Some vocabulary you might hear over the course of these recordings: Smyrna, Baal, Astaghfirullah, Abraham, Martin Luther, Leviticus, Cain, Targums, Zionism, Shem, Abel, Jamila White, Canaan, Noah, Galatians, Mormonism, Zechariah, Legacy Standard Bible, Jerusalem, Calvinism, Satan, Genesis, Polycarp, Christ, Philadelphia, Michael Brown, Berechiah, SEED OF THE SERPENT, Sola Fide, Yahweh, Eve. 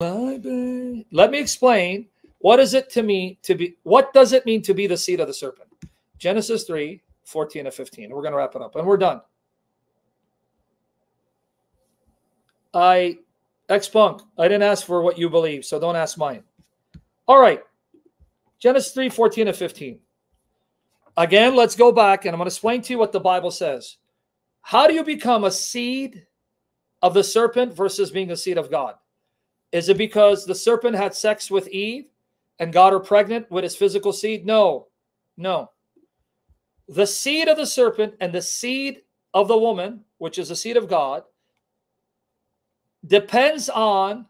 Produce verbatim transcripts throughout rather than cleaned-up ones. My babe. Let me explain. What is it to me to be? What does it mean to be the seed of the serpent? Genesis three, fourteen to fifteen. We're going to wrap it up, and we're done. I ex-punk. I didn't ask for what you believe, so don't ask mine. All right. Genesis three, fourteen to fifteen. Again, let's go back, and I'm going to explain to you what the Bible says. How do you become a seed of the serpent versus being a seed of God? Is it because the serpent had sex with Eve and got her pregnant with his physical seed? No, no. The seed of the serpent and the seed of the woman, which is the seed of God, depends on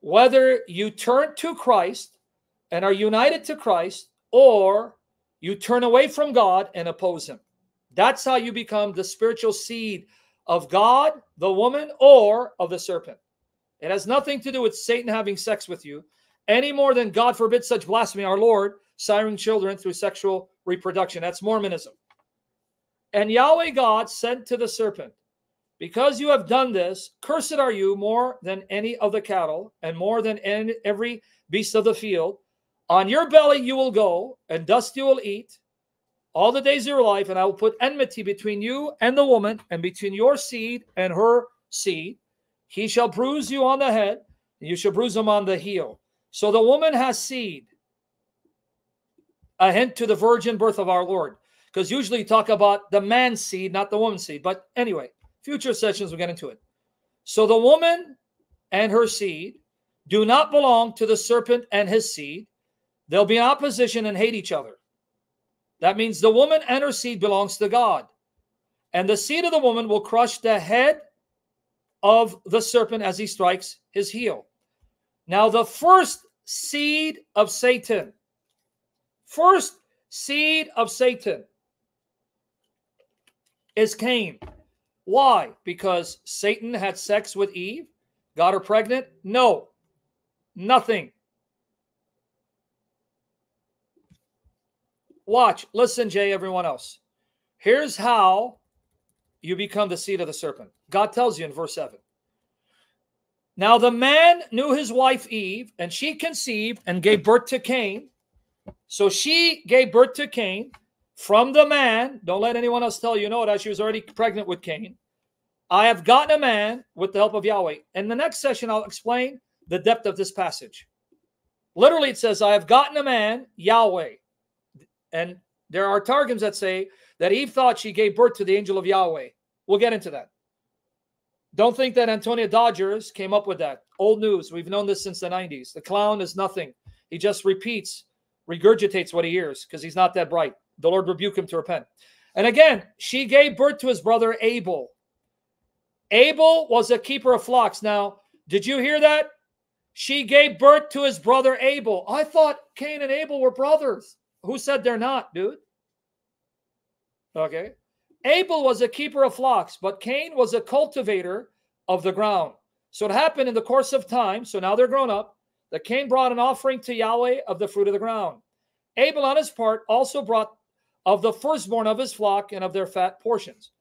whether you turn to Christ and are united to Christ, or you turn away from God and oppose him. That's how you become the spiritual seed of God, the woman, or of the serpent. It has nothing to do with Satan having sex with you, any more than God forbids such blasphemy, our Lord, siring children through sexual reproduction. That's Mormonism. And Yahweh God said to the serpent, because you have done this, cursed are you more than any of the cattle and more than any, every beast of the field. On your belly you will go, and dust you will eat all the days of your life, and I will put enmity between you and the woman, and between your seed and her seed. He shall bruise you on the head, and you shall bruise him on the heel. So the woman has seed. A hint to the virgin birth of our Lord. Because usually you talk about the man's seed, not the woman's seed. But anyway, future sessions we'll get into it. So the woman and her seed do not belong to the serpent and his seed. They'll be in opposition and hate each other. That means the woman and her seed belongs to God. And the seed of the woman will crush the head of the serpent as he strikes his heel. Now the first seed of Satan, first seed of Satan is Cain. Why? Because Satan had sex with Eve, got her pregnant? No, nothing. Watch, listen, Jay, everyone else. Here's how you become the seed of the serpent. God tells you in verse seven. Now the man knew his wife Eve, and she conceived and gave birth to Cain. So she gave birth to Cain from the man. Don't let anyone else tell you, no, that she was already pregnant with Cain. I have gotten a man with the help of Yahweh. In the next session, I'll explain the depth of this passage. Literally, it says, I have gotten a man, Yahweh. And there are targums that say that Eve thought she gave birth to the angel of Yahweh. We'll get into that. Don't think that Antonia Dodgers came up with that. Old news. We've known this since the nineties. The clown is nothing. He just repeats, regurgitates what he hears because he's not that bright. The Lord rebuked him to repent. And again, she gave birth to his brother Abel. Abel was a keeper of flocks. Now, did you hear that? She gave birth to his brother Abel. I thought Cain and Abel were brothers. Who said they're not, dude? Okay. Abel was a keeper of flocks, but Cain was a cultivator of the ground. So it happened in the course of time, so now they're grown up, that Cain brought an offering to Yahweh of the fruit of the ground. Abel on his part also brought of the firstborn of his flock and of their fat portions.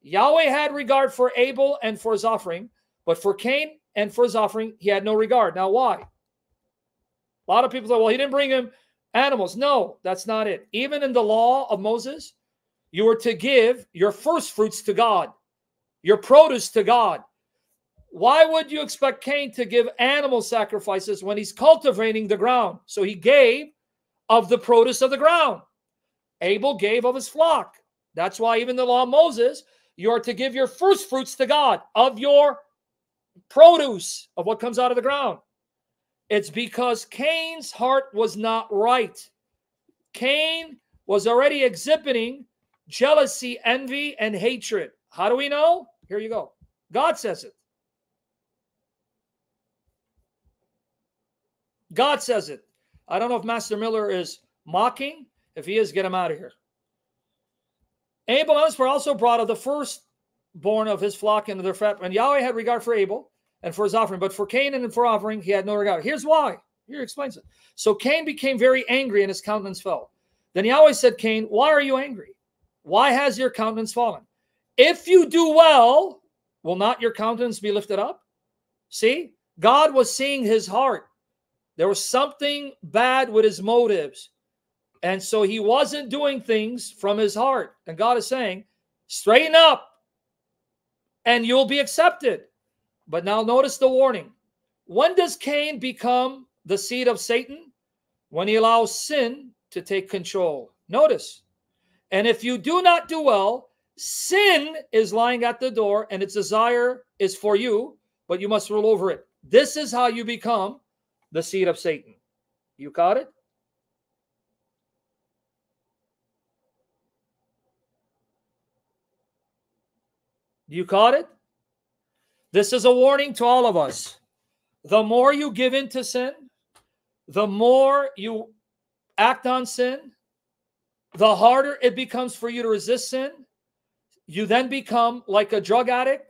Yahweh had regard for Abel and for his offering, but for Cain and for his offering, he had no regard. Now why? A lot of people say, well, he didn't bring him animals. No, that's not it. Even in the law of Moses, you were to give your first fruits to God, your produce to God. Why would you expect Cain to give animal sacrifices when he's cultivating the ground? So he gave of the produce of the ground. Abel gave of his flock. That's why even the law of Moses, you are to give your first fruits to God of your produce, of what comes out of the ground. It's because Cain's heart was not right. Cain was already exhibiting jealousy, envy, and hatred. How do we know? Here you go. God says it. God says it. I don't know if Master Miller is mocking. If he is, get him out of here. Abel also brought of the firstborn of his flock into their fat. And Yahweh had regard for Abel and for his offering. But for Cain and for offering, he had no regard. Here's why. Here explains it. So Cain became very angry, and his countenance fell. Then Yahweh said, Cain, why are you angry? Why has your countenance fallen? If you do well, will not your countenance be lifted up? See, God was seeing his heart. There was something bad with his motives. And so he wasn't doing things from his heart. And God is saying, straighten up and you'll be accepted. But now notice the warning. When does Cain become the seed of Satan? When he allows sin to take control. Notice. And if you do not do well, sin is lying at the door and its desire is for you, but you must rule over it. This is how you become the seed of Satan. You caught it? You caught it? This is a warning to all of us. The more you give in to sin, the more you act on sin, the harder it becomes for you to resist sin. You then become like a drug addict,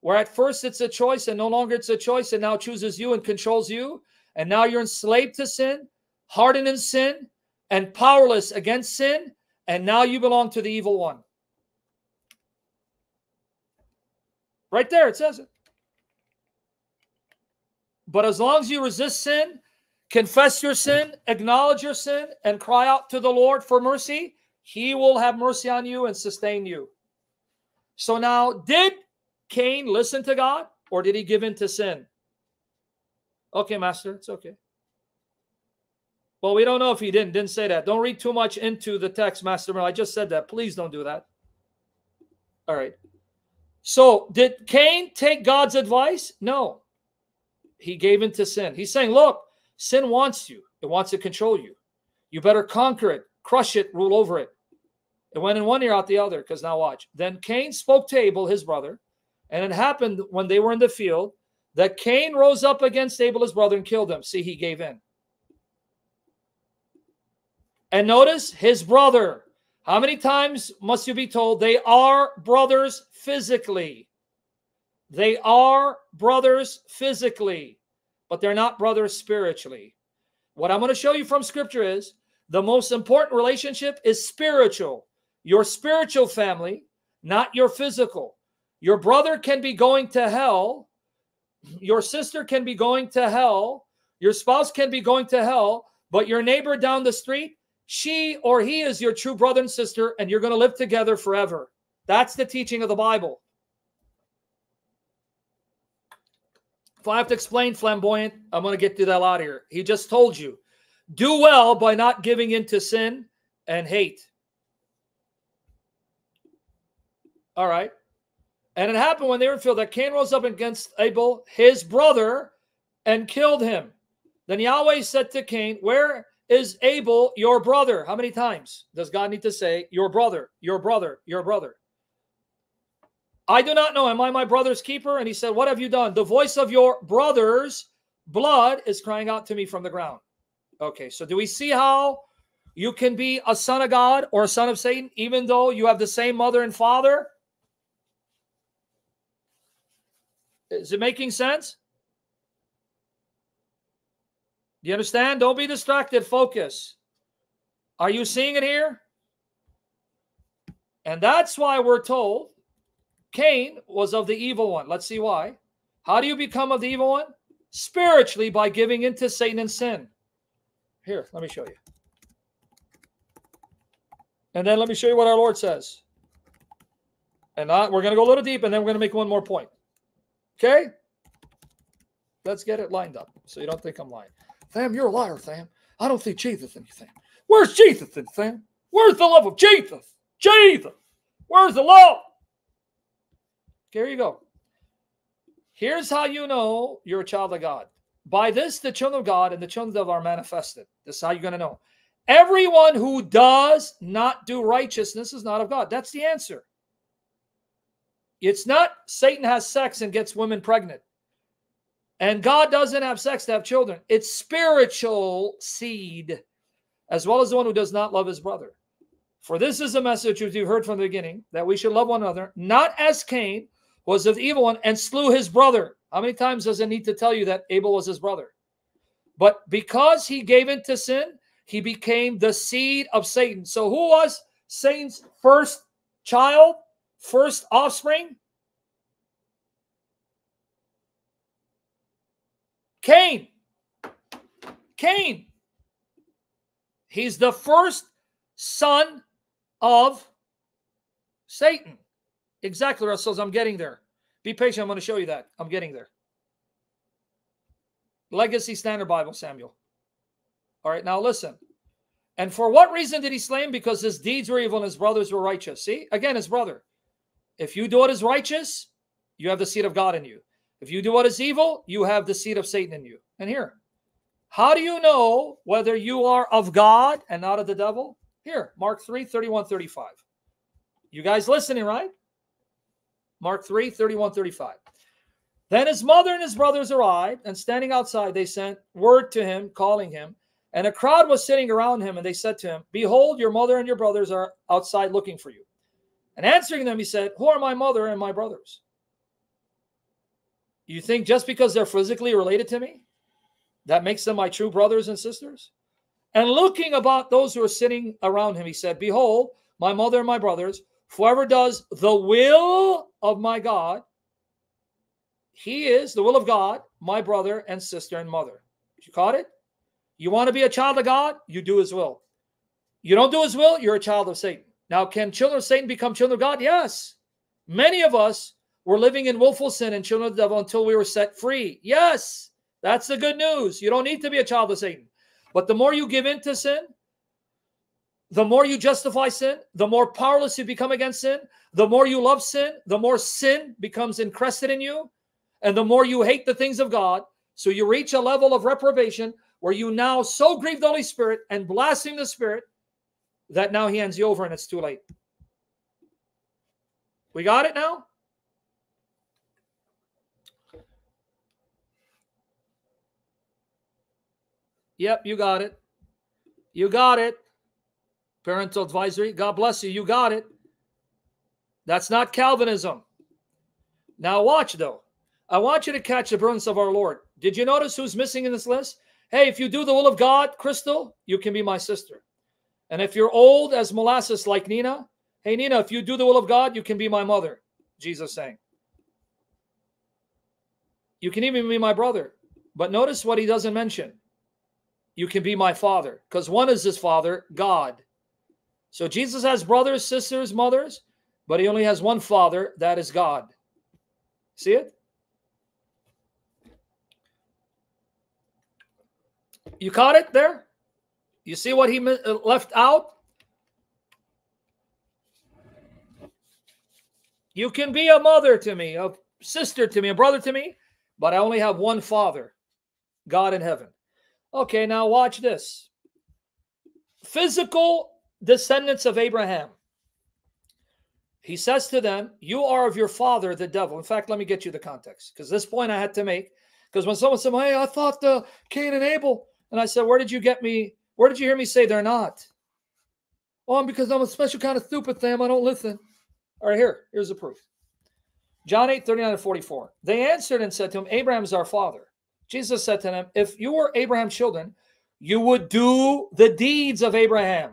where at first it's a choice and no longer it's a choice, and now chooses you and controls you. And now you're enslaved to sin, hardened in sin, and powerless against sin. And now you belong to the evil one. Right there, it says it. But as long as you resist sin, confess your sin, acknowledge your sin, and cry out to the Lord for mercy, he will have mercy on you and sustain you. So now, did Cain listen to God, or did he give in to sin? Okay, Master, it's okay. Well, we don't know if he didn't. Didn't say that. Don't read too much into the text, Master. I just said that. Please don't do that. All right. So, did Cain take God's advice? No. He gave in to sin. He's saying, look, sin wants you. It wants to control you. You better conquer it, crush it, rule over it. It went in one ear, out the other, because now watch. Then Cain spoke to Abel, his brother, and it happened when they were in the field that Cain rose up against Abel, his brother, and killed him. See, he gave in. And notice, his brother. How many times must you be told they are brothers physically? They are brothers physically, but they're not brothers spiritually. What I'm going to show you from Scripture is the most important relationship is spiritual. Your spiritual family, not your physical. Your brother can be going to hell. Your sister can be going to hell. Your spouse can be going to hell. But your neighbor down the street, she or he is your true brother and sister, and you're going to live together forever. That's the teaching of the Bible. If I have to explain flamboyant, I'm going to get through that out of here. He just told you. Do well by not giving in to sin and hate. All right. And it happened when they were in the field that Cain rose up against Abel, his brother, and killed him. Then Yahweh said to Cain, where is Abel, your brother? How many times does God need to say, your brother, your brother, your brother? I do not know. Am I my brother's keeper? And he said, what have you done? The voice of your brother's blood is crying out to me from the ground. Okay, so do we see how you can be a son of God or a son of Satan, even though you have the same mother and father? Is it making sense? Do you understand? Don't be distracted. Focus. Are you seeing it here? And that's why we're told Cain was of the evil one. Let's see why. How do you become of the evil one? Spiritually, by giving into Satan and sin. Here, let me show you. And then let me show you what our Lord says. And I, we're going to go a little deep, and then we're going to make one more point. Okay? Let's get it lined up so you don't think I'm lying. Tham, you're a liar, Tham. I don't see Jesus in you, Tham. Where's Jesus in, Tham? Where's the love of Jesus? Jesus! Where's the love? Here you go. Here's how you know you're a child of God. By this, the children of God and the children of God are manifested. This is how you're going to know. Everyone who does not do righteousness is not of God. That's the answer. It's not Satan has sex and gets women pregnant. And God doesn't have sex to have children. It's spiritual seed, as well as the one who does not love his brother. For this is a message which you've heard from the beginning, that we should love one another, not as Cain was of the evil one and slew his brother. How many times does it need to tell you that Abel was his brother? But because he gave in to sin, he became the seed of Satan. So who was Satan's first child, first offspring? Cain. Cain. He's the first son of Satan. Exactly, Rasul. I'm getting there. Be patient. I'm going to show you that. I'm getting there. Legacy Standard Bible, Samuel. All right, now listen. And for what reason did he slay him? Because his deeds were evil and his brothers were righteous. See, again, his brother. If you do what is righteous, you have the seed of God in you. If you do what is evil, you have the seed of Satan in you. And here, how do you know whether you are of God and not of the devil? Here, Mark three, thirty-one, thirty-five. You guys listening, right? Mark three, thirty-one, thirty-five. Then his mother and his brothers arrived, and standing outside, they sent word to him, calling him. And a crowd was sitting around him, and they said to him, behold, your mother and your brothers are outside looking for you. And answering them, he said, who are my mother and my brothers? You think just because they're physically related to me, that makes them my true brothers and sisters? And looking about those who were sitting around him, he said, behold, my mother and my brothers, whoever does the will of my God, he is, the will of God, my brother and sister and mother. You caught it? You want to be a child of God? You do his will. You don't do his will, you're a child of Satan. Now, can children of Satan become children of God? Yes. Many of us were living in willful sin and children of the devil until we were set free. Yes. That's the good news. You don't need to be a child of Satan. But the more you give in to sin, the more you justify sin, the more powerless you become against sin, the more you love sin, the more sin becomes encrusted in you, and the more you hate the things of God. So you reach a level of reprobation where you now so grieve the Holy Spirit and blaspheme the Spirit that now he hands you over and it's too late. We got it now? Yep, you got it. You got it. Parental advisory. God bless you. You got it. That's not Calvinism. Now watch, though. I want you to catch the burdens of our Lord. Did you notice who's missing in this list? Hey, if you do the will of God, Crystal, you can be my sister. And if you're old as molasses like Nina, hey, Nina, if you do the will of God, you can be my mother, Jesus saying. You can even be my brother. But notice what he doesn't mention. You can be my father, because one is his father, God. So Jesus has brothers, sisters, mothers, but he only has one father, that is God. See it? You caught it there? You see what he left out? You can be a mother to me, a sister to me, a brother to me, but I only have one father, God in heaven. Okay, now watch this. Physical descendants of Abraham. He says to them, you are of your father, the devil. In fact, let me get you the context, because this point I had to make. Because when someone said, hey, I thought the Cain and Abel. And I said, where did you get me? Where did you hear me say they're not? Oh, because I'm a special kind of stupid thing. I don't listen. All right, here. Here's the proof. John eight, thirty-nine and forty-four. They answered and said to him, Abraham is our father. Jesus said to them, if you were Abraham's children, you would do the deeds of Abraham.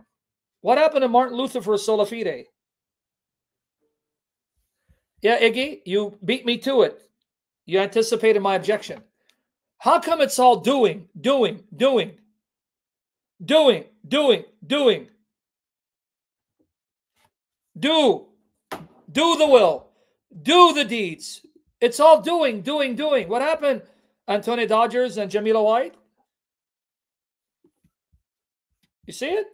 What happened to Martin Luther for Sola Fide? Yeah, Iggy, you beat me to it. You anticipated my objection. How come it's all doing, doing, doing, doing, doing, doing? Do, do the will, do the deeds. It's all doing, doing, doing. What happened? Antonio Dodgers and Jamila White. You see it?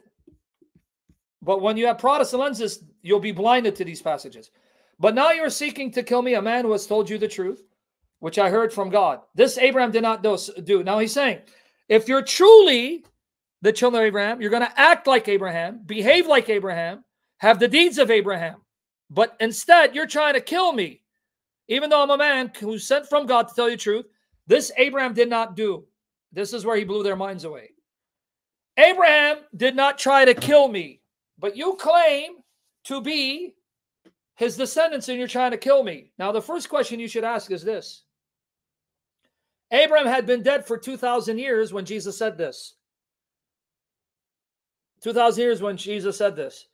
But when you have Protestant lenses, you'll be blinded to these passages. But now you're seeking to kill me, a man who has told you the truth, which I heard from God. This Abraham did not do. Now he's saying, if you're truly the children of Abraham, you're going to act like Abraham, behave like Abraham, have the deeds of Abraham. But instead, you're trying to kill me. Even though I'm a man who's sent from God to tell you the truth, this Abraham did not do. This is where he blew their minds away. Abraham did not try to kill me, but you claim to be his descendants and you're trying to kill me. Now, the first question you should ask is this. Abraham had been dead for two thousand years when Jesus said this. two thousand years when Jesus said this.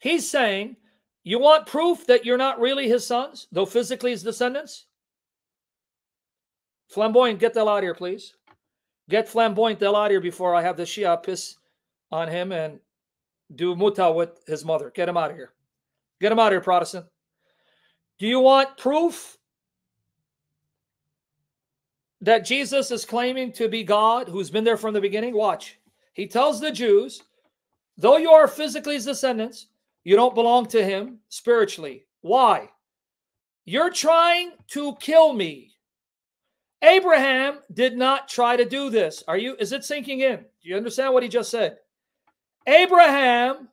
He's saying, you want proof that you're not really his sons, though physically his descendants? Flamboyant, get the hell out of here, please. Get flamboyant the hell out of here before I have the Shia piss on him and do muta with his mother. Get him out of here. Get him out of here, Protestant. Do you want proof that Jesus is claiming to be God who's been there from the beginning? Watch. He tells the Jews, though you are physically his descendants, you don't belong to him spiritually. Why? You're trying to kill me. Abraham did not try to do this. Are you? Is it sinking in? Do you understand what he just said? Abraham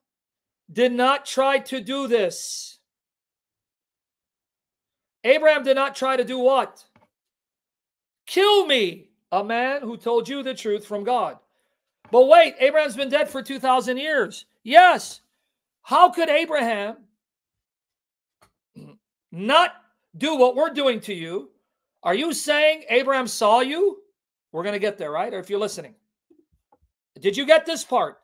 did not try to do this. Abraham did not try to do what? Kill me, a man who told you the truth from God. But wait, Abraham's been dead for two thousand years. Yes. How could Abraham not do what we're doing to you? Are you saying Abraham saw you? We're going to get there, right? Or if you're listening. Did you get this part?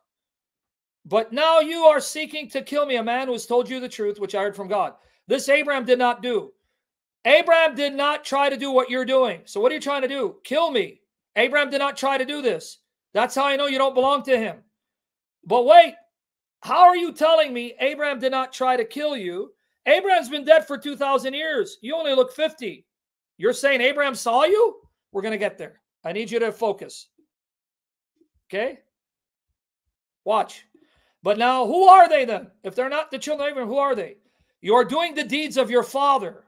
But now you are seeking to kill me, a man who has told you the truth, which I heard from God. This Abraham did not do. Abraham did not try to do what you're doing. So what are you trying to do? Kill me. Abraham did not try to do this. That's how I know you don't belong to him. But wait, how are you telling me Abraham did not try to kill you? Abraham's been dead for two thousand years. You only look fifty. You're saying Abraham saw you? We're going to get there. I need you to focus. Okay? Watch. But now, who are they then? If they're not the children of Abraham, who are they? You are doing the deeds of your father.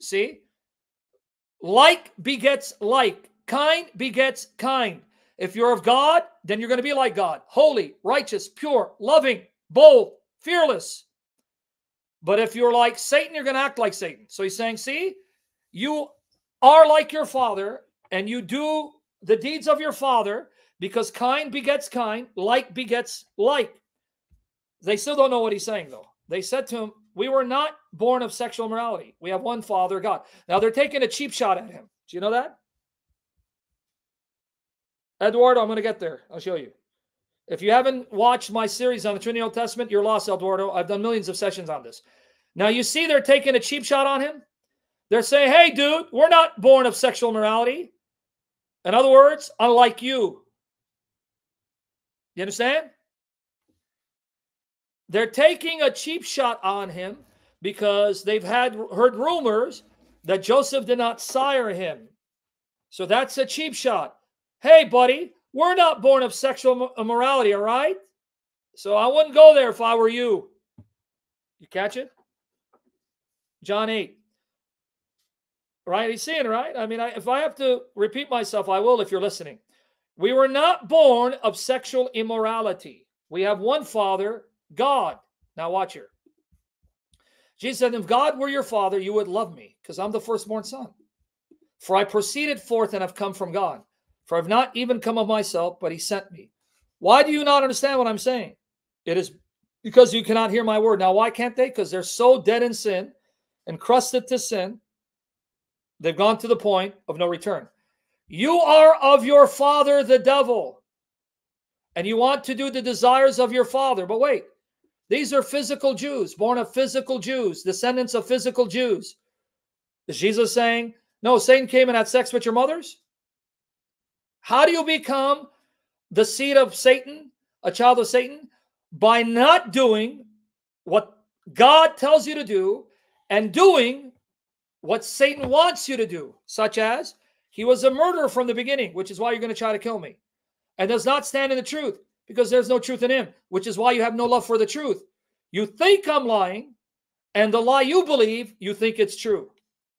See? Like begets like. Kind begets kind. If you're of God, then you're going to be like God. Holy, righteous, pure, loving, bold, fearless. But if you're like Satan, you're going to act like Satan. So he's saying, see? You are like your father, and you do the deeds of your father, because kind begets kind, like begets like. They still don't know what he's saying, though. They said to him, we were not born of sexual immorality. We have one father, God. Now, they're taking a cheap shot at him. Do you know that? Eduardo, I'm going to get there. I'll show you. If you haven't watched my series on the Trinity Old Testament, you're lost, Eduardo. I've done millions of sessions on this. Now, you see they're taking a cheap shot on him? They're saying, hey, dude, we're not born of sexual immorality. In other words, unlike you. You understand? They're taking a cheap shot on him because they've had heard rumors that Joseph did not sire him. So that's a cheap shot. Hey, buddy, we're not born of sexual immorality, all right? So I wouldn't go there if I were you. You catch it? John eight. Right? He's seeing, right? I mean, I, if I have to repeat myself, I will if you're listening. We were not born of sexual immorality. We have one Father, God. Now watch here. Jesus said, if God were your Father, you would love me, because I'm the firstborn son. For I proceeded forth and have come from God. For I have not even come of myself, but he sent me. Why do you not understand what I'm saying? It is because you cannot hear my word. Now, why can't they? Because they're so dead in sin, encrusted to sin, they've gone to the point of no return. You are of your father, the devil, and you want to do the desires of your father. But wait, these are physical Jews, born of physical Jews, descendants of physical Jews. Is Jesus saying, no, Satan came and had sex with your mothers? How do you become the seed of Satan, a child of Satan? By not doing what God tells you to do and doing what Satan wants you to do, such as he was a murderer from the beginning, which is why you're going to try to kill me, and does not stand in the truth because there's no truth in him, which is why you have no love for the truth. You think I'm lying, and the lie you believe, you think it's true.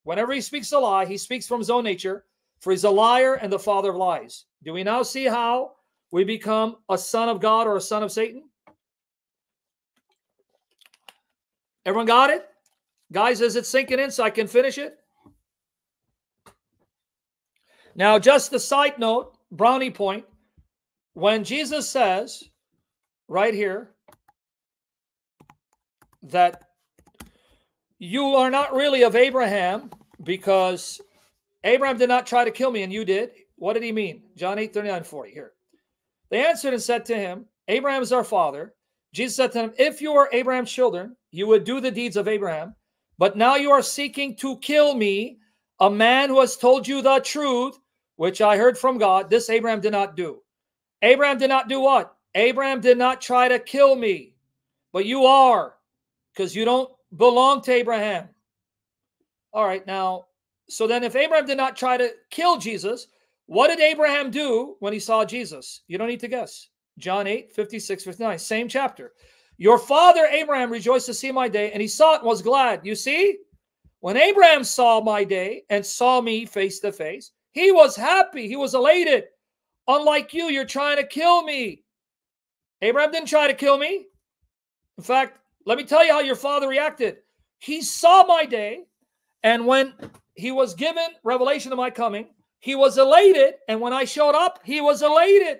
Whenever he speaks a lie, he speaks from his own nature, for he's a liar and the father of lies. Do we now see how we become a son of God or a son of Satan? Everyone got it? Guys, is it sinking in so I can finish it? Now, just a side note, brownie point. When Jesus says right here that you are not really of Abraham because Abraham did not try to kill me and you did, what did he mean? John eight, thirty-nine, forty, here. They answered and said to him, Abraham is our father. Jesus said to him, if you are Abraham's children, you would do the deeds of Abraham. But now you are seeking to kill me, a man who has told you the truth, which I heard from God, this Abraham did not do. Abraham did not do what? Abraham did not try to kill me. But you are, because you don't belong to Abraham. All right, now, so then if Abraham did not try to kill Jesus, what did Abraham do when he saw Jesus? You don't need to guess. John eight, fifty-six, fifty-nine, same chapter. Your father Abraham rejoiced to see my day, and he saw it and was glad. You see, when Abraham saw my day and saw me face to face, he was happy. He was elated. Unlike you, you're trying to kill me. Abraham didn't try to kill me. In fact, let me tell you how your father reacted. He saw my day, and when he was given revelation of my coming, he was elated, and when I showed up, he was elated.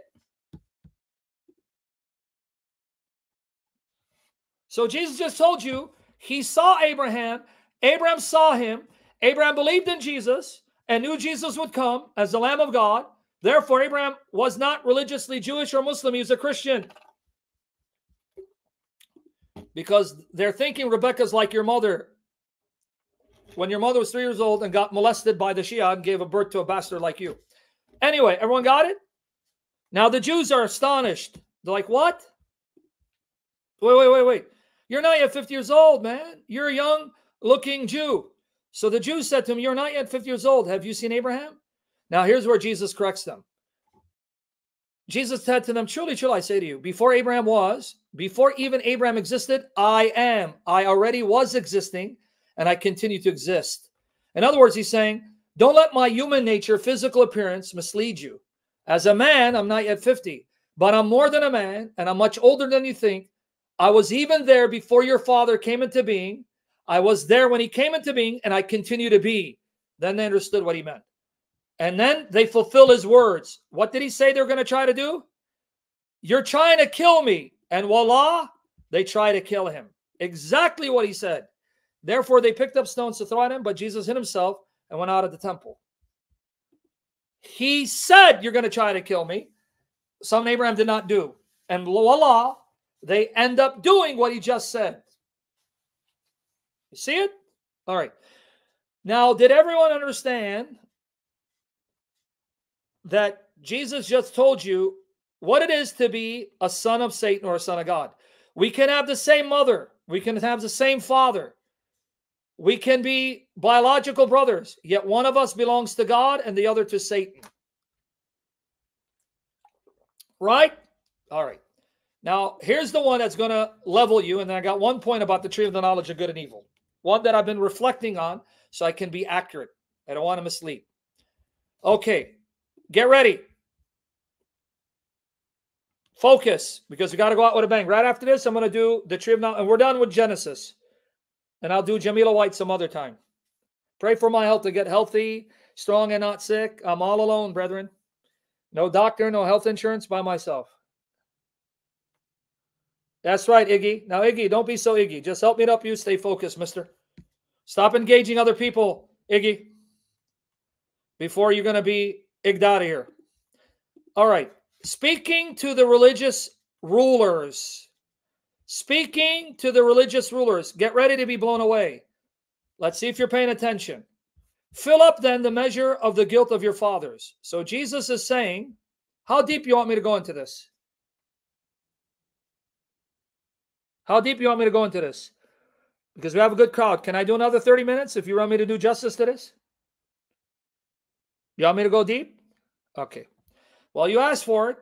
So Jesus just told you, he saw Abraham, Abraham saw him, Abraham believed in Jesus, and knew Jesus would come as the Lamb of God. Therefore, Abraham was not religiously Jewish or Muslim, he was a Christian. Because they're thinking Rebecca's like your mother. When your mother was three years old and got molested by the Shia and gave birth to a bastard like you. Anyway, everyone got it? Now the Jews are astonished. They're like, what? Wait, wait, wait, wait. You're not yet fifty years old, man. You're a young-looking Jew. So the Jews said to him, you're not yet fifty years old. Have you seen Abraham? Now here's where Jesus corrects them. Jesus said to them, truly, truly, I say to you, before Abraham was, before even Abraham existed, I am. I already was existing, and I continue to exist. In other words, he's saying, don't let my human nature, physical appearance, mislead you. As a man, I'm not yet fifty, but I'm more than a man, and I'm much older than you think. I was even there before your father came into being. I was there when he came into being, and I continue to be. Then they understood what he meant. And then they fulfill his words. What did he say they're going to try to do? You're trying to kill me. And voila, they try to kill him. Exactly what he said. Therefore, they picked up stones to throw at him, but Jesus hid himself and went out of the temple. He said, you're going to try to kill me. Something Abraham did not do. And voila, they end up doing what he just said. You see it? All right. Now, did everyone understand that Jesus just told you what it is to be a son of Satan or a son of God? We can have the same mother. We can have the same father. We can be biological brothers, yet one of us belongs to God and the other to Satan. Right? All right. Now, here's the one that's going to level you, and then I got one point about the tree of the knowledge of good and evil, one that I've been reflecting on so I can be accurate. I don't want to mislead. Okay. Get ready. Focus, because we got to go out with a bang. Right after this, I'm going to do the tree of knowledge, and we're done with Genesis. And I'll do Jamila White some other time. Pray for my health to get healthy, strong and not sick. I'm all alone, brethren. No doctor, no health insurance, by myself. That's right, Iggy. Now, Iggy, don't be so Iggy. Just help me up you. Stay focused, mister. Stop engaging other people, Iggy, before you're going to be igged out of here. All right. Speaking to the religious rulers. Speaking to the religious rulers. Get ready to be blown away. Let's see if you're paying attention. Fill up then the measure of the guilt of your fathers. So Jesus is saying, how deep you want me to go into this? How deep you want me to go into this? Because we have a good crowd. Can I do another thirty minutes if you want me to do justice to this? You want me to go deep? Okay. Well, you asked for it.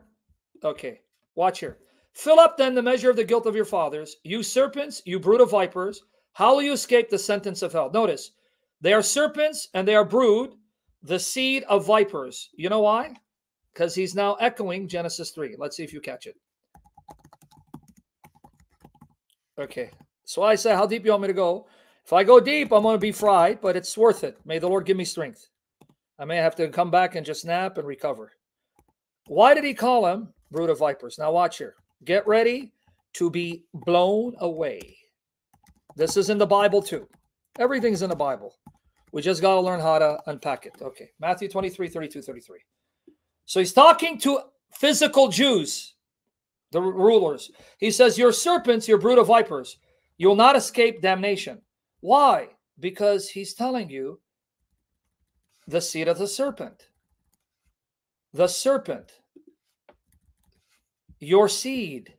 Okay. Watch here. Fill up then the measure of the guilt of your fathers, you serpents, you brood of vipers. How will you escape the sentence of hell? Notice, they are serpents and they are brood, the seed of vipers. You know why? Because he's now echoing Genesis three. Let's see if you catch it. Okay. So I said, how deep you want me to go? If I go deep, I'm going to be fried, but it's worth it. May the Lord give me strength. I may have to come back and just nap and recover. Why did he call him brood of vipers? Now watch here. Get ready to be blown away. This is in the Bible too. Everything's in the Bible. We just got to learn how to unpack it. Okay. Matthew twenty-three, thirty-two, thirty-three. So he's talking to physical Jews, the rulers. He says, you're serpents, you're brood of vipers. You will not escape damnation. Why? Because he's telling you the seed of the serpent. the serpent, your seed.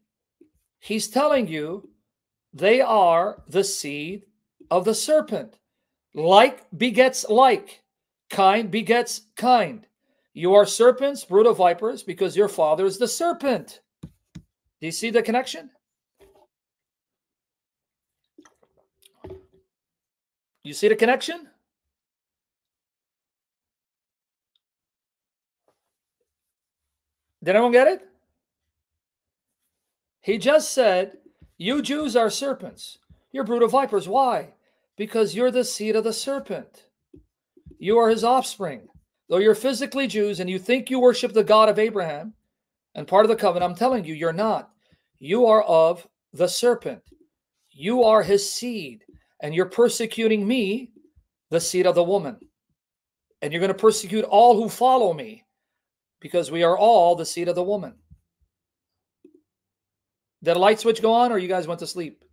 He's telling you they are the seed of the serpent. Like begets like. Kind begets kind. You are serpents, brood of vipers, because your father is the serpent. Do you see the connection? You see the connection? Did anyone get it? He just said, you Jews are serpents. You're brood of vipers. Why? Because you're the seed of the serpent. You are his offspring. Though you're physically Jews and you think you worship the God of Abraham and part of the covenant, I'm telling you, you're not. You are of the serpent. You are his seed. And you're persecuting me, the seed of the woman. And you're going to persecute all who follow me, because we are all the seed of the woman. Did a light switch go on, or you guys went to sleep?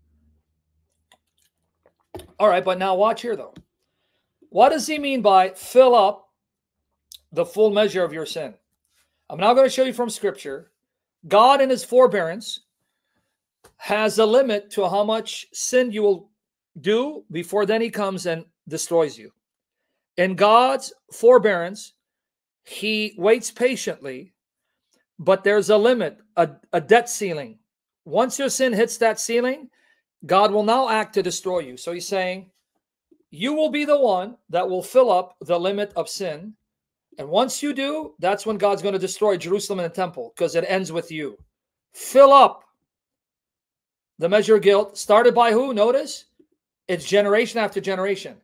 All right, but now watch here, though. What does he mean by fill up the full measure of your sin? I'm now going to show you from Scripture. God in his forbearance has a limit to how much sin you will do before then he comes and destroys you. In God's forbearance, he waits patiently, but there's a limit, a, a debt ceiling. Once your sin hits that ceiling, God will now act to destroy you. So he's saying, you will be the one that will fill up the limit of sin. And once you do, that's when God's going to destroy Jerusalem and the temple, because it ends with you. Fill up the measure of guilt. Started by who? Notice, it's generation after generation.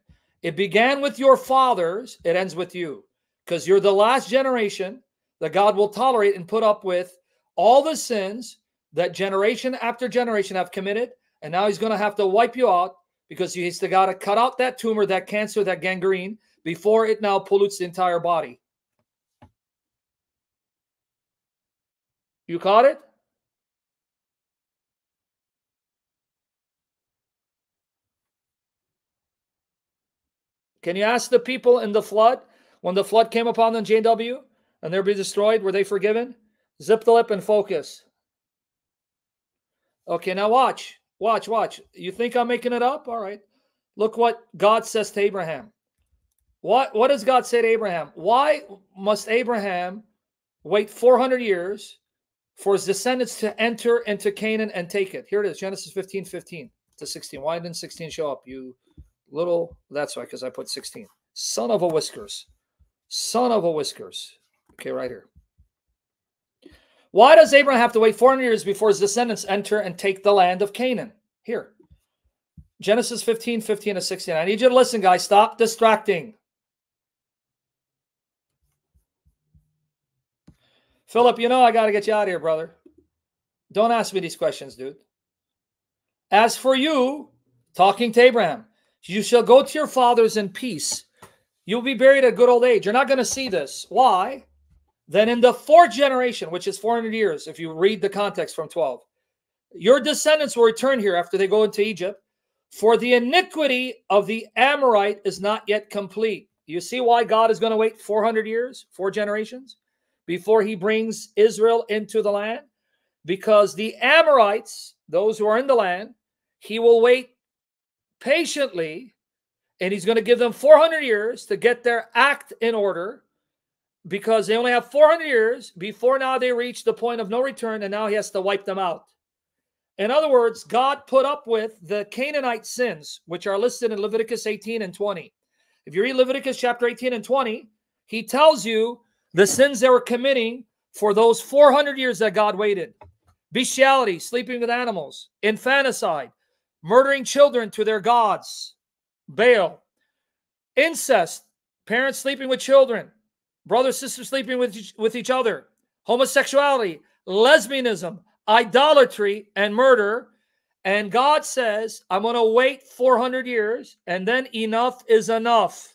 It began with your fathers. It ends with you, because you're the last generation that God will tolerate and put up with all the sins that generation after generation have committed. And now he's going to have to wipe you out, because he's got to cut out that tumor, that cancer, that gangrene, before it now pollutes the entire body. You caught it? Can you ask the people in the flood, when the flood came upon them, J W, and they'll be destroyed, were they forgiven? Zip the lip and focus. Okay, now watch. Watch, watch. You think I'm making it up? All right. Look what God says to Abraham. What, what does God say to Abraham? Why must Abraham wait four hundred years for his descendants to enter into Canaan and take it? Here it is, Genesis fifteen, fifteen to sixteen. Why didn't sixteen show up, you... Little, that's right, because I put sixteen. Son of a whiskers. Son of a whiskers. Okay, right here. Why does Abraham have to wait four hundred years before his descendants enter and take the land of Canaan? Here. Genesis fifteen, fifteen to sixteen. I need you to listen, guys. Stop distracting. Philip, you know I got to get you out of here, brother. Don't ask me these questions, dude. As for you, talking to Abraham, you shall go to your fathers in peace. You'll be buried at good old age. You're not going to see this. Why? Then in the fourth generation, which is four hundred years, if you read the context from twelve, your descendants will return here after they go into Egypt, for the iniquity of the Amorite is not yet complete. You see why God is going to wait four hundred years, four generations, before he brings Israel into the land? Because the Amorites, those who are in the land, he will wait patiently, and he's going to give them four hundred years to get their act in order, because they only have four hundred years before now they reach the point of no return, and now he has to wipe them out. In other words, God put up with the Canaanite sins, which are listed in Leviticus eighteen and twenty. If you read Leviticus chapter eighteen and twenty, he tells you the sins they were committing for those four hundred years that God waited. Bestiality, sleeping with animals, infanticide, murdering children to their gods, Baal, incest, parents sleeping with children, brothers, sisters sleeping with each, with each other, homosexuality, lesbianism, idolatry, and murder. And God says, I'm going to wait four hundred years, and then enough is enough.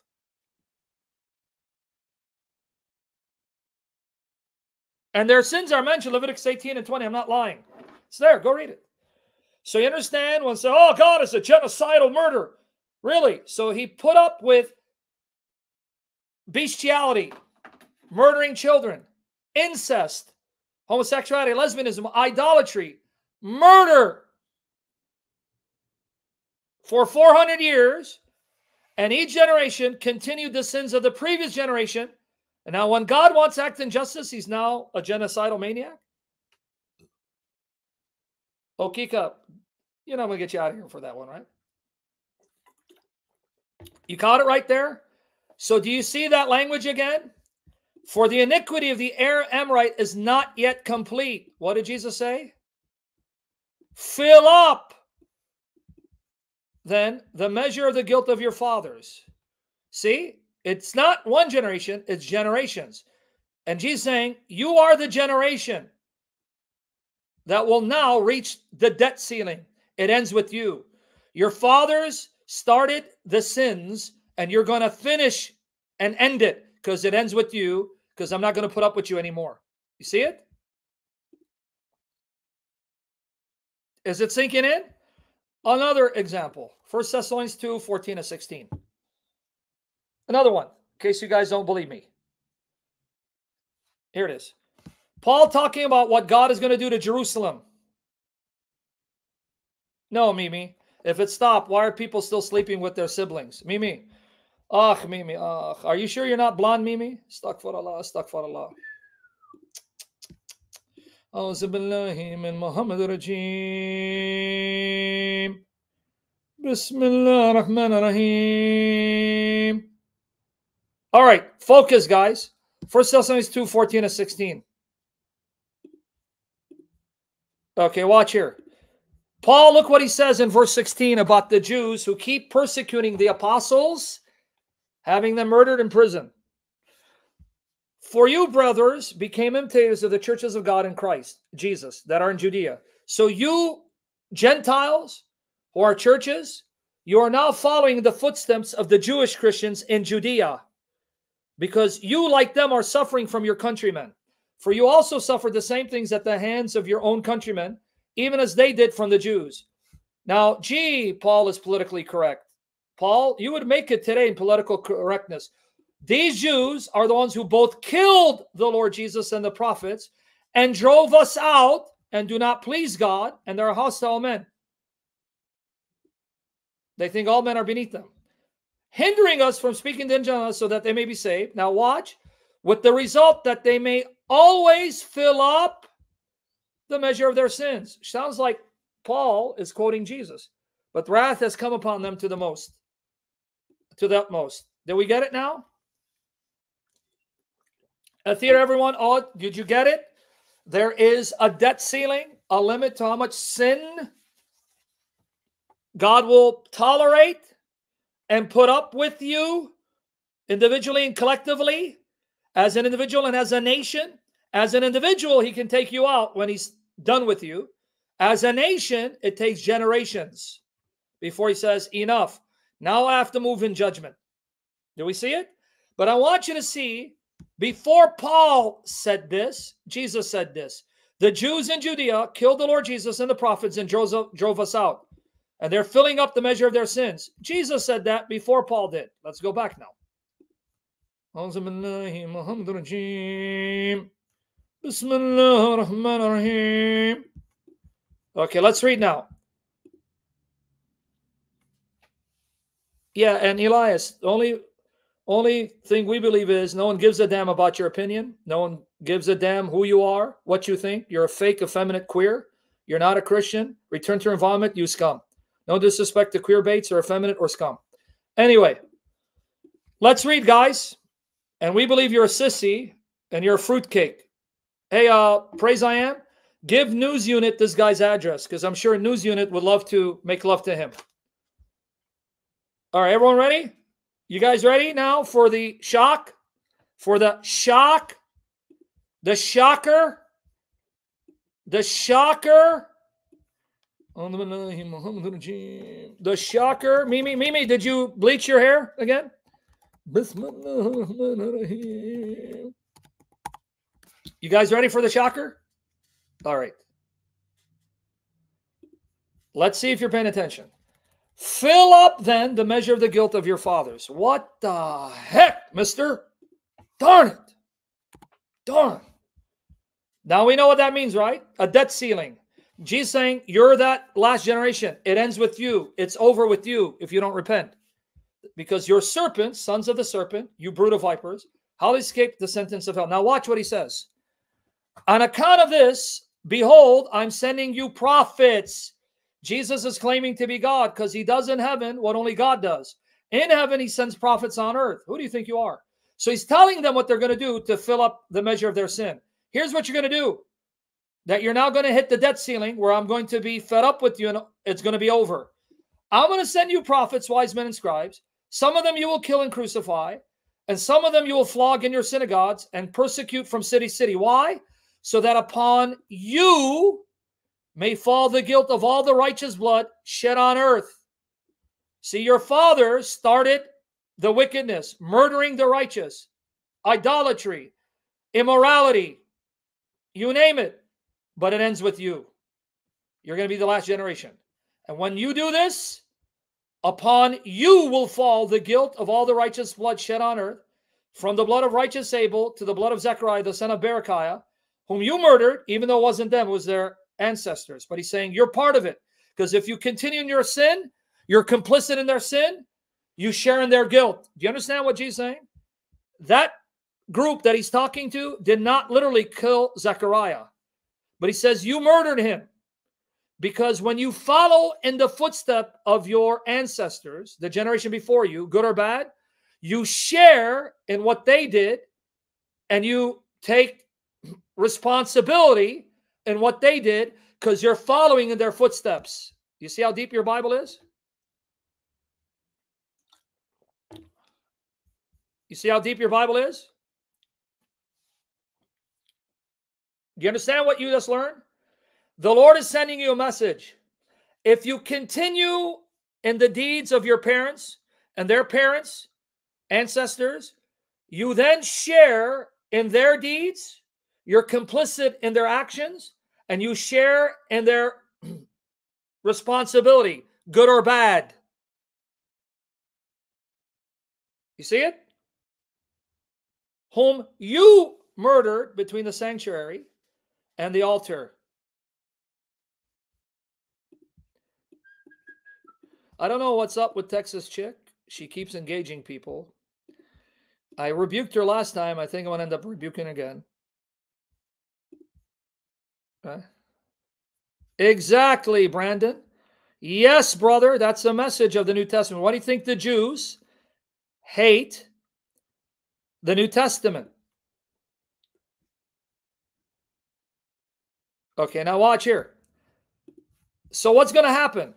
And their sins are mentioned, Leviticus eighteen and twenty. I'm not lying. It's there. Go read it. So you understand when say, oh, God is a genocidal murder. Really? So he put up with bestiality, murdering children, incest, homosexuality, lesbianism, idolatry, murder for four hundred years. And each generation continued the sins of the previous generation. And now when God wants to act in justice, he's now a genocidal maniac. Oh, Kika, you know I'm going to get you out of here for that one, right? You caught it right there? So do you see that language again? For the iniquity of the Amorite is not yet complete. What did Jesus say? Fill up then the measure of the guilt of your fathers. See, it's not one generation, it's generations. And Jesus saying, you are the generation that will now reach the debt ceiling. It ends with you. Your fathers started the sins, and you're going to finish and end it because it ends with you, because I'm not going to put up with you anymore. You see it? Is it sinking in? Another example, First Thessalonians two, fourteen to sixteen. Another one, in case you guys don't believe me. Here it is. Paul talking about what God is going to do to Jerusalem. No, Mimi. If it stopped, why are people still sleeping with their siblings? Mimi. Ah, Mimi. Ah, are you sure you're not blonde, Mimi? Astaghfirullah, astaghfirullah. أعوذ بالله من محمد الرجيم بسم الله الرحمن الرحيم. All right, focus, guys. First Thessalonians two, fourteen to sixteen. Okay, watch here. Paul, look what he says in verse sixteen about the Jews who keep persecuting the apostles, having them murdered in prison. For you, brothers, became imitators of the churches of God in Christ Jesus that are in Judea. So you Gentiles who are churches, you are now following the footsteps of the Jewish Christians in Judea, because you, like them, are suffering from your countrymen. For you also suffered the same things at the hands of your own countrymen, even as they did from the Jews. Now, gee, Paul is politically correct. Paul, you would make it today in political correctness. These Jews are the ones who both killed the Lord Jesus and the prophets and drove us out and do not please God, and they're hostile men. They think all men are beneath them, hindering us from speaking to Gentiles so that they may be saved. Now watch, with the result that they may always fill up the measure of their sins. Sounds like Paul is quoting Jesus. But wrath has come upon them to the most, to the utmost. Did we get it now? Theater, everyone, oh, did you get it? There is a debt ceiling, a limit to how much sin God will tolerate and put up with you individually and collectively, as an individual and as a nation. As an individual, he can take you out when he's done with you. As a nation, it takes generations before he says, enough. Now I have to move in judgment. Do we see it? But I want you to see, before Paul said this, Jesus said this. The Jews in Judea killed the Lord Jesus and the prophets and drove, drove us out. And they're filling up the measure of their sins. Jesus said that before Paul did. Let's go back now. Okay, let's read now. Yeah, and Elias, the only... Only thing we believe is no one gives a damn about your opinion. No one gives a damn who you are, what you think. You're a fake, effeminate queer. You're not a Christian. Return to your environment, you scum. No disrespect to queer baits or effeminate or scum. Anyway, let's read, guys. And we believe you're a sissy and you're a fruitcake. Hey, uh, praise I am. Give News Unit this guy's address, because I'm sure News Unit would love to make love to him. All right, everyone ready? You guys ready now for the shock? For the shock? The shocker? The shocker? The shocker? Mimi, Mimi, did you bleach your hair again? You guys ready for the shocker? All right. Let's see if you're paying attention. Fill up then the measure of the guilt of your fathers. What the heck, mister? Darn it. Darn. Now we know what that means, right? A debt ceiling. Jesus saying, you're that last generation. It ends with you. It's over with you if you don't repent. Because you're serpents, sons of the serpent, you brood of vipers, how escape the sentence of hell. Now watch what he says. On account of this, behold, I'm sending you prophets. Jesus is claiming to be God because he does in heaven what only God does. In heaven, he sends prophets on earth. Who do you think you are? So he's telling them what they're going to do to fill up the measure of their sin. Here's what you're going to do. That you're now going to hit the debt ceiling where I'm going to be fed up with you and it's going to be over. I'm going to send you prophets, wise men, and scribes. Some of them you will kill and crucify. And some of them you will flog in your synagogues and persecute from city to city. Why? So that upon you may fall the guilt of all the righteous blood shed on earth. See, your father started the wickedness, murdering the righteous, idolatry, immorality, you name it, but it ends with you. You're going to be the last generation. And when you do this, upon you will fall the guilt of all the righteous blood shed on earth, from the blood of righteous Abel to the blood of Zechariah, the son of Berechiah, whom you murdered, even though it wasn't them, it was their ancestors. But he's saying you're part of it. Because if you continue in your sin, you're complicit in their sin, you share in their guilt. Do you understand what Jesus is saying? That group that he's talking to did not literally kill Zechariah. But he says you murdered him. Because when you follow in the footstep of your ancestors, the generation before you, good or bad, you share in what they did and you take responsibility in what they did because you're following in their footsteps. You see how deep your Bible is? You see how deep your Bible is? Do you understand what you just learned? The Lord is sending you a message. If you continue in the deeds of your parents and their parents, ancestors, you then share in their deeds, you're complicit in their actions, and you share in their responsibility, good or bad. You see it? Whom you murdered between the sanctuary and the altar. I don't know what's up with Texas chick. She keeps engaging people. I rebuked her last time. I think I'm going to end up rebuking again. Huh? Exactly, Brandon. Yes, brother. That's a message of the New Testament. Why do you think the Jews hate the New Testament? Okay, now watch here. So what's going to happen?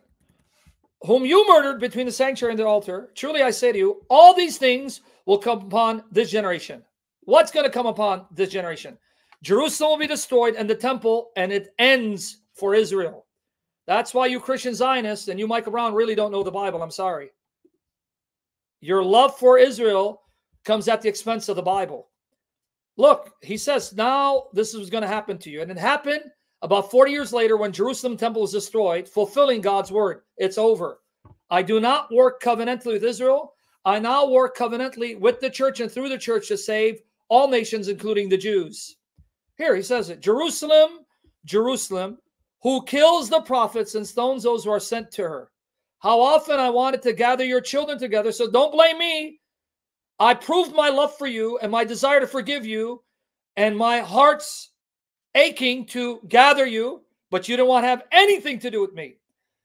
Whom you murdered between the sanctuary and the altar, truly I say to you, all these things will come upon this generation. What's going to come upon this generation? Jerusalem will be destroyed and the temple, and it ends for Israel. That's why you Christian Zionists and you Michael Brown really don't know the Bible. I'm sorry. Your love for Israel comes at the expense of the Bible. Look, he says, now this is going to happen to you. And it happened about forty years later, when Jerusalem temple was destroyed, fulfilling God's word, it's over. I do not work covenantally with Israel. I now work covenantally with the church and through the church to save all nations, including the Jews. Here he says it, Jerusalem, Jerusalem, who kills the prophets and stones those who are sent to her. How often I wanted to gather your children together, so don't blame me. I proved my love for you and my desire to forgive you and my heart's aching to gather you, but you don't want to have anything to do with me.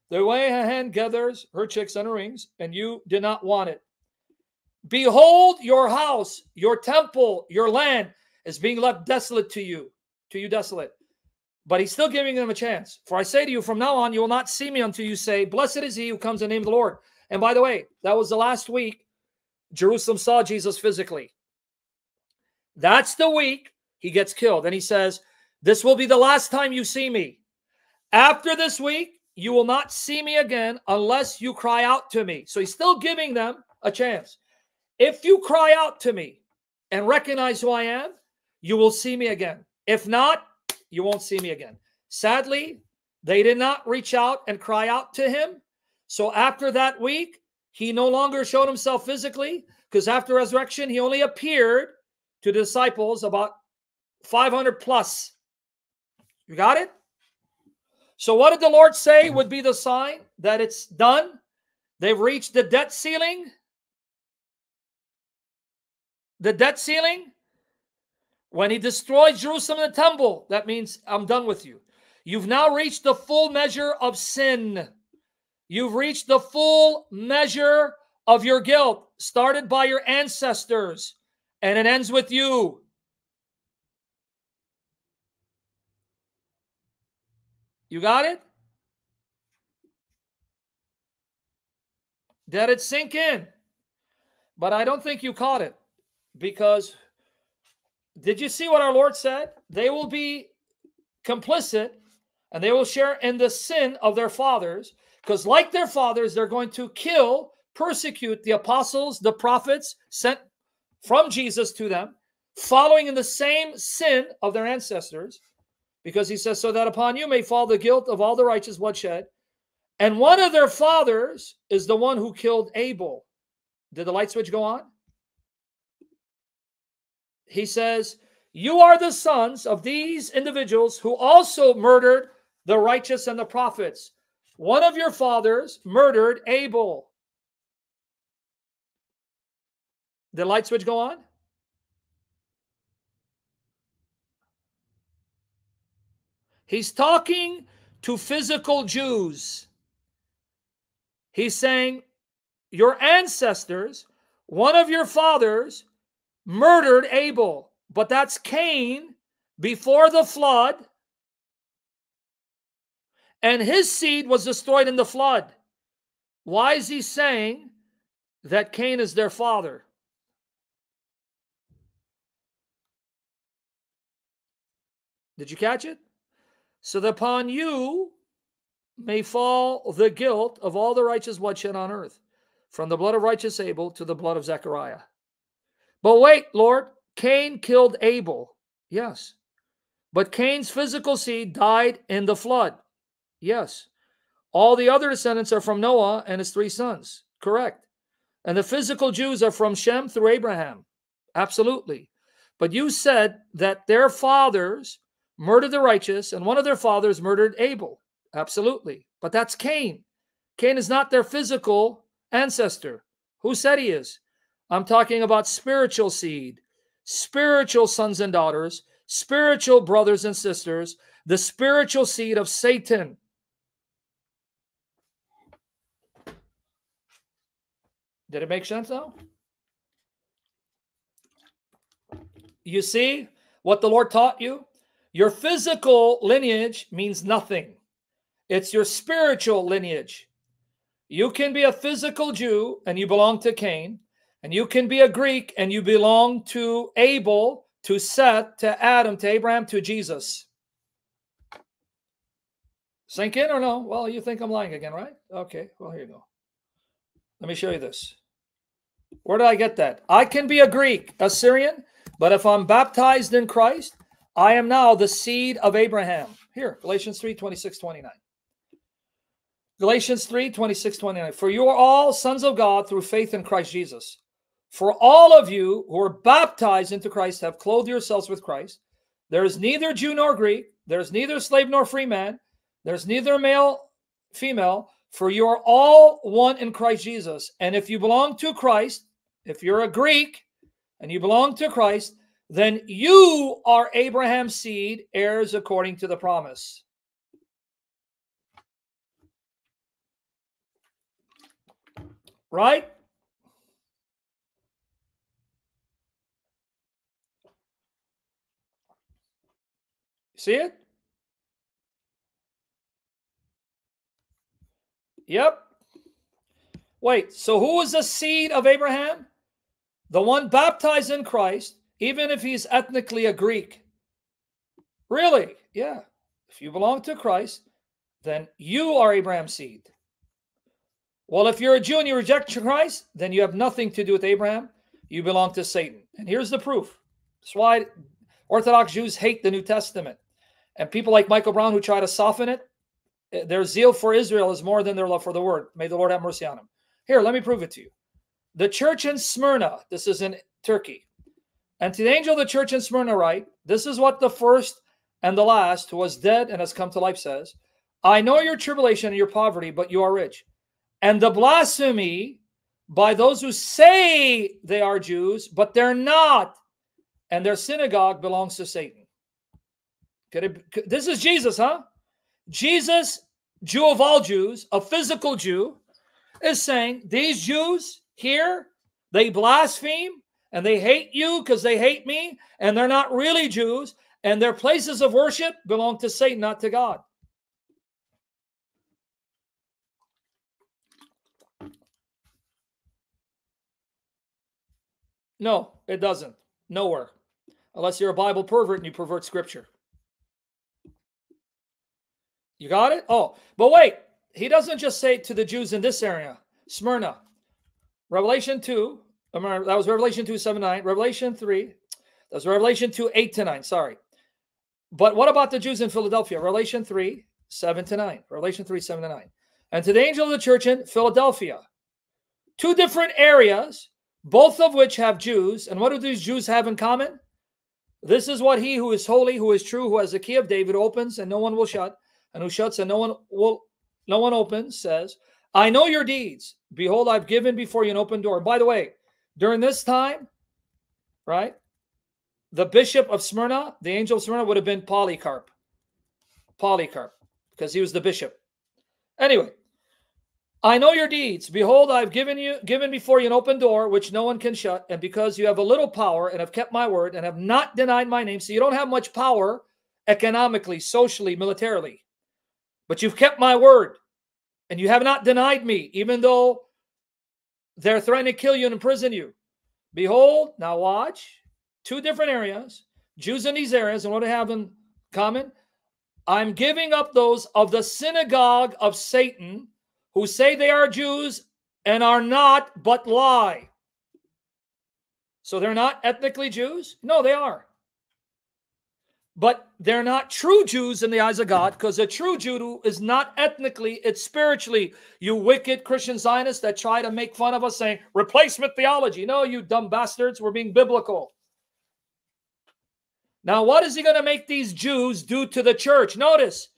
The way a hen gathers her chicks and her rings, and you do not want it. Behold, your house, your temple, your land is being left desolate to you, to you desolate. But he's still giving them a chance. For I say to you, from now on, you will not see me until you say, blessed is he who comes in the name of the Lord. And by the way, that was the last week Jerusalem saw Jesus physically. That's the week he gets killed. And he says, this will be the last time you see me. After this week, you will not see me again unless you cry out to me. So he's still giving them a chance. If you cry out to me and recognize who I am, you will see me again. If not, you won't see me again. Sadly, they did not reach out and cry out to him. So after that week, he no longer showed himself physically, because after resurrection, he only appeared to the disciples about five hundred plus You got it? So what did the Lord say would be the sign that it's done? They've reached the debt ceiling. The debt ceiling. When he destroys Jerusalem and the temple, that means I'm done with you. You've now reached the full measure of sin. You've reached the full measure of your guilt, started by your ancestors, and it ends with you. You got it? Did it sink in? But I don't think you caught it, because did you see what our Lord said? They will be complicit and they will share in the sin of their fathers, because like their fathers, they're going to kill, persecute the apostles, the prophets sent from Jesus to them, following in the same sin of their ancestors. Because he says, so that upon you may fall the guilt of all the righteous bloodshed. And one of their fathers is the one who killed Abel. Did the light switch go on? He says, you are the sons of these individuals who also murdered the righteous and the prophets. One of your fathers murdered Abel. Did the light switch go on? He's talking to physical Jews. He's saying, your ancestors, one of your fathers, murdered Abel, but that's Cain before the flood, and his seed was destroyed in the flood. Why is he saying that Cain is their father? Did you catch it? So that upon you may fall the guilt of all the righteous bloodshed on earth, from the blood of righteous Abel to the blood of Zechariah. But wait, Lord, Cain killed Abel. Yes. But Cain's physical seed died in the flood. Yes. All the other descendants are from Noah and his three sons. Correct. And the physical Jews are from Shem through Abraham. Absolutely. But you said that their fathers murdered the righteous and one of their fathers murdered Abel. Absolutely. But that's Cain. Cain is not their physical ancestor. Who said he is? I'm talking about spiritual seed, spiritual sons and daughters, spiritual brothers and sisters, the spiritual seed of Satan. Did it make sense now? You see what the Lord taught you? Your physical lineage means nothing. It's your spiritual lineage. You can be a physical Jew and you belong to Cain. And you can be a Greek and you belong to Abel, to Seth, to Adam, to Abraham, to Jesus. Sink in or no? Well, you think I'm lying again, right? Okay, well, here you go. Let me show you this. Where did I get that? I can be a Greek, a Syrian, but if I'm baptized in Christ, I am now the seed of Abraham. Here, Galatians three, twenty-six, twenty-nine. Galatians three, twenty-six, twenty-nine. For you are all sons of God through faith in Christ Jesus. For all of you who are baptized into Christ have clothed yourselves with Christ. There is neither Jew nor Greek. There is neither slave nor free man. There is neither male, female. For you are all one in Christ Jesus. And if you belong to Christ, if you're a Greek and you belong to Christ, then you are Abraham's seed, heirs according to the promise. Right? See it? Yep. Wait, so who is the seed of Abraham? The one baptized in Christ, even if he's ethnically a Greek. Really? Yeah. If you belong to Christ, then you are Abraham's seed. Well, if you're a Jew and you reject Christ, then you have nothing to do with Abraham. You belong to Satan. And here's the proof. That's why Orthodox Jews hate the New Testament. And people like Michael Brown who try to soften it, their zeal for Israel is more than their love for the word. May the Lord have mercy on them. Here, let me prove it to you. The church in Smyrna, this is in Turkey. And to the angel of the church in Smyrna write, this is what the first and the last who was dead and has come to life says, I know your tribulation and your poverty, but you are rich. And the blasphemy by those who say they are Jews, but they're not, and their synagogue belongs to Satan. Could it, could, this is Jesus, huh? Jesus, Jew of all Jews, a physical Jew, is saying these Jews here, they blaspheme and they hate you because they hate me, and they're not really Jews, and their places of worship belong to Satan, not to God. No, it doesn't. Nowhere. Unless you're a Bible pervert and you pervert Scripture. You got it? Oh, but wait. He doesn't just say to the Jews in this area. Smyrna. Revelation two. That was Revelation two, seven, nine. Revelation three. That was Revelation two, eight to nine. Sorry. But what about the Jews in Philadelphia? Revelation three, seven to nine. Revelation three, seven to nine. And to the angel of the church in Philadelphia. Two different areas. Both of which have Jews. And what do these Jews have in common? This is what he who is holy, who is true, who has the key of David opens and no one will shut, and who shuts and no one will, no one opens, says, I know your deeds. Behold, I've given before you an open door. By the way, during this time, right, the bishop of Smyrna, the angel of Smyrna would have been Polycarp. Polycarp, because he was the bishop. Anyway. I know your deeds. Behold, I have given you given before you an open door, which no one can shut. And because you have a little power and have kept my word and have not denied my name. So you don't have much power economically, socially, militarily. But you've kept my word. And you have not denied me, even though they're threatening to kill you and imprison you. Behold, now watch, two different areas, Jews in these areas, and what they have in common. I'm giving up those of the synagogue of Satan, who say they are Jews and are not, but lie. So they're not ethnically Jews? No, they are. But they're not true Jews in the eyes of God, because a true Jew is not ethnically, it's spiritually. You wicked Christian Zionists that try to make fun of us saying, replacement theology. No, you dumb bastards, we're being biblical. Now, what is he going to make these Jews do to the church? Notice,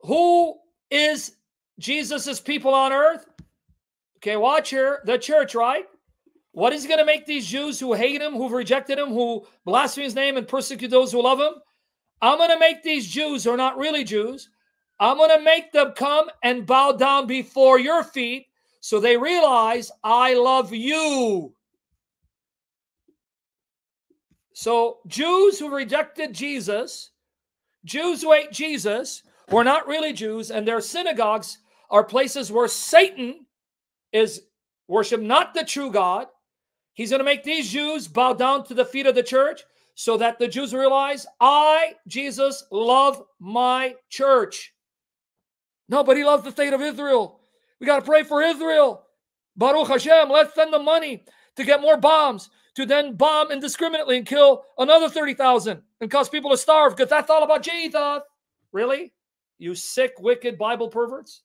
who is Jesus' people on earth? Okay, watch here. The church, right? What is he going to make these Jews who hate him, who've rejected him, who blaspheme his name and persecute those who love him? I'm going to make these Jews who are not really Jews, I'm going to make them come and bow down before your feet so they realize I love you. So Jews who rejected Jesus, Jews who hate Jesus, who are not really Jews, and their synagogues are places where Satan is worshiped, not the true God. He's going to make these Jews bow down to the feet of the church so that the Jews realize, I, Jesus, love my church. No, but he loves the state of Israel. We got to pray for Israel. Baruch Hashem, let's send the money to get more bombs, to then bomb indiscriminately and kill another thirty thousand and cause people to starve, because that's all about Jesus. Really? You sick, wicked Bible perverts.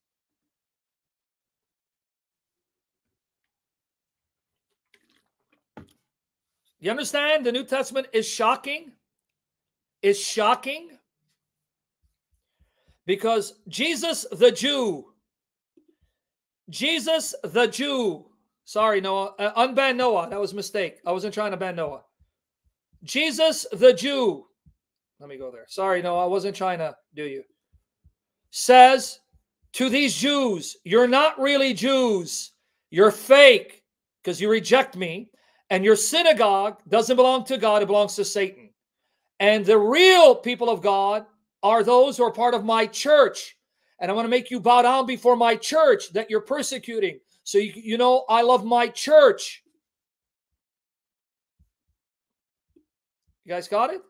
You understand? The New Testament is shocking. It's shocking. Because Jesus the Jew. Jesus the Jew. Sorry, Noah. Uh, unban Noah. That was a mistake. I wasn't trying to ban Noah. Jesus the Jew. Let me go there. Sorry, Noah. I wasn't trying to do you. Says to these Jews, you're not really Jews. You're fake because you reject me. And your synagogue doesn't belong to God. It belongs to Satan. And the real people of God are those who are part of my church. And I want to make you bow down before my church that you're persecuting. So you, you know I love my church. You guys got it?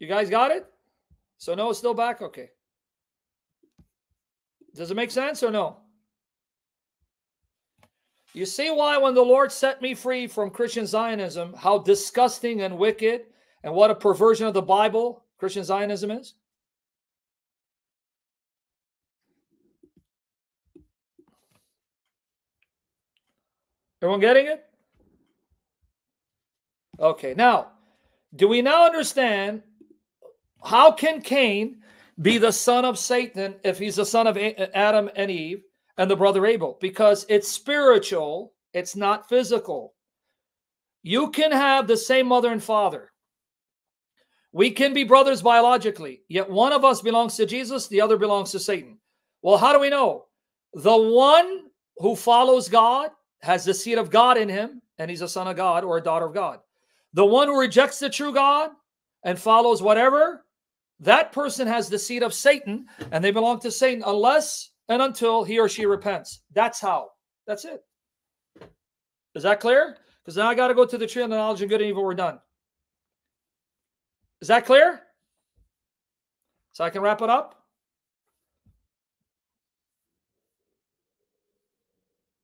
You guys got it? So Noah's still back? Okay. Does it make sense or no? You see why when the Lord set me free from Christian Zionism, how disgusting and wicked and what a perversion of the Bible Christian Zionism is? Everyone getting it? Okay, now, do we now understand how can Cain be the son of Satan if he's the son of Adam and Eve and the brother Abel? Because it's spiritual, it's not physical. You can have the same mother and father. We can be brothers biologically, yet one of us belongs to Jesus, the other belongs to Satan. Well, how do we know? The one who follows God has the seed of God in him, and he's a son of God or a daughter of God. The one who rejects the true God and follows whatever, that person has the seed of Satan, and they belong to Satan unless and until he or she repents. That's how. That's it. Is that clear? Because now I got to go to the tree of the knowledge of good and evil. We're done. Is that clear? So I can wrap it up?